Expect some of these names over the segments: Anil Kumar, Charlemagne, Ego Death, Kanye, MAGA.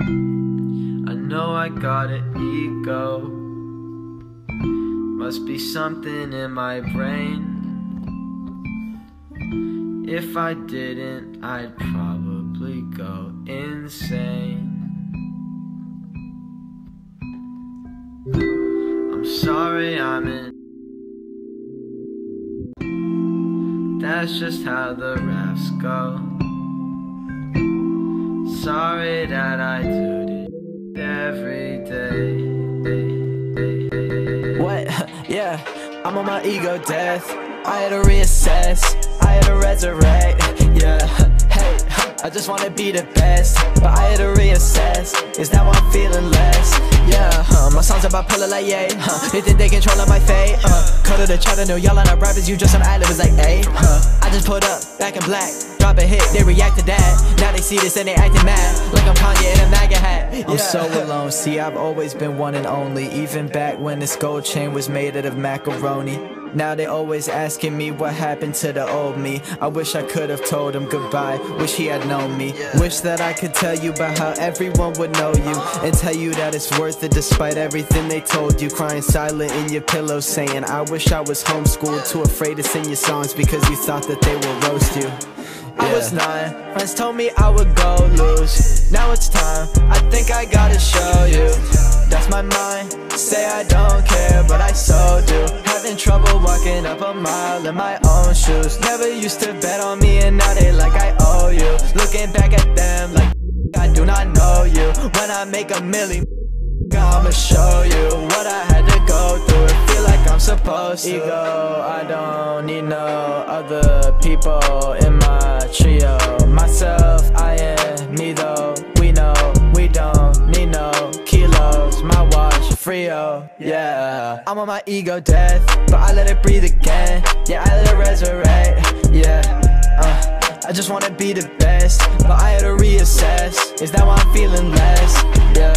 I know I got an ego. Must be something in my brain. If I didn't, I'd probably go insane. I'm sorry I'm in. That's just how the raps go. Sorry that I do it every day. What? Yeah, I'm on my ego death. I had to reassess, I had to resurrect. Yeah, hey, I just wanna be the best, but I had to reassess. Is now I'm feeling less. Yeah, my songs about bipolar like yay. They think they controlling my fate. Cut to the chart and no yelling at rappers. You just some ad-libbers like ayy. I just pulled up, back in black. Drop a hit, they react to that. Now they see this and they acting mad, like I'm Kanye in a MAGA hat. Yeah. I'm so alone. See, I've always been one and only. Even back when this gold chain was made out of macaroni. Now they always asking me what happened to the old me. I wish I could have told him goodbye, wish he had known me. Wish that I could tell you about how everyone would know you, and tell you that it's worth it despite everything they told you. Crying silent in your pillow saying, I wish I was homeschooled, too afraid to sing your songs because you thought that they would roast you. Yeah. I was 9, friends told me I would go loose. Now it's time, I think I gotta show you. That's my mind, say I don't care, but I so do. Having trouble walking up a mile in my own shoes. Never used to bet on me and now they like I owe you. Looking back at them like I do not know you. When I make a million, I'ma show you what I had to go through. It feel like I'm supposed to. Ego, I don't need no other people in my trio. Myself, I am me though. We know we don't need no kilos. My watch, Frio, yeah. I'm on my ego death, but I let it breathe again. Yeah, I let it resurrect, yeah. I just wanna be the best, but I had to reassess. Is that why I'm feeling less, yeah.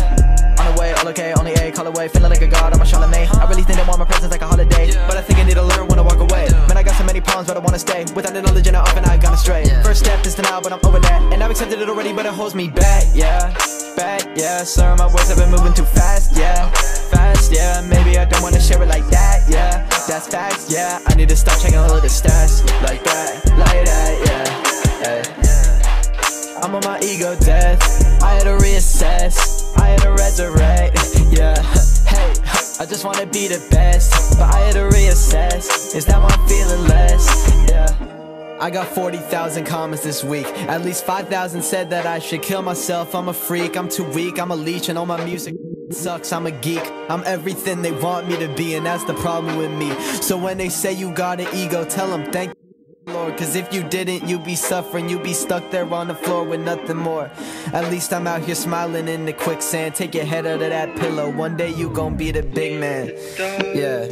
All okay, only A, call away, feeling like a god, I'm a Charlemagne. I really think they want my presence like a holiday, but I think I need to learn when I walk away. Man, I got so many problems, but I wanna stay. Without the knowledge and I often I've gone astray. First step is denial, but I'm over that, and I've accepted it already, but it holds me back, yeah. Back, yeah, sir, my words have been moving too fast, yeah. Fast, yeah, maybe I don't wanna share it like that, yeah. That's facts, yeah, I need to stop checking all of the stats. Like that, yeah, hey. I'm on my ego death, I had to reassess, I had to resurrect, yeah, hey, I just wanna be the best, but I had to reassess, is that why I'm feeling less, yeah. I got 40,000 comments this week, at least 5,000 said that I should kill myself. I'm a freak, I'm too weak, I'm a leech and all my music sucks, I'm a geek. I'm everything they want me to be and that's the problem with me. So when they say you got an ego, tell them thank you, Lord, cause if you didn't, you'd be suffering, you'd be stuck there on the floor with nothing more. At least I'm out here smiling in the quicksand. Take your head out of that pillow, one day you gon' be the big man. Yeah.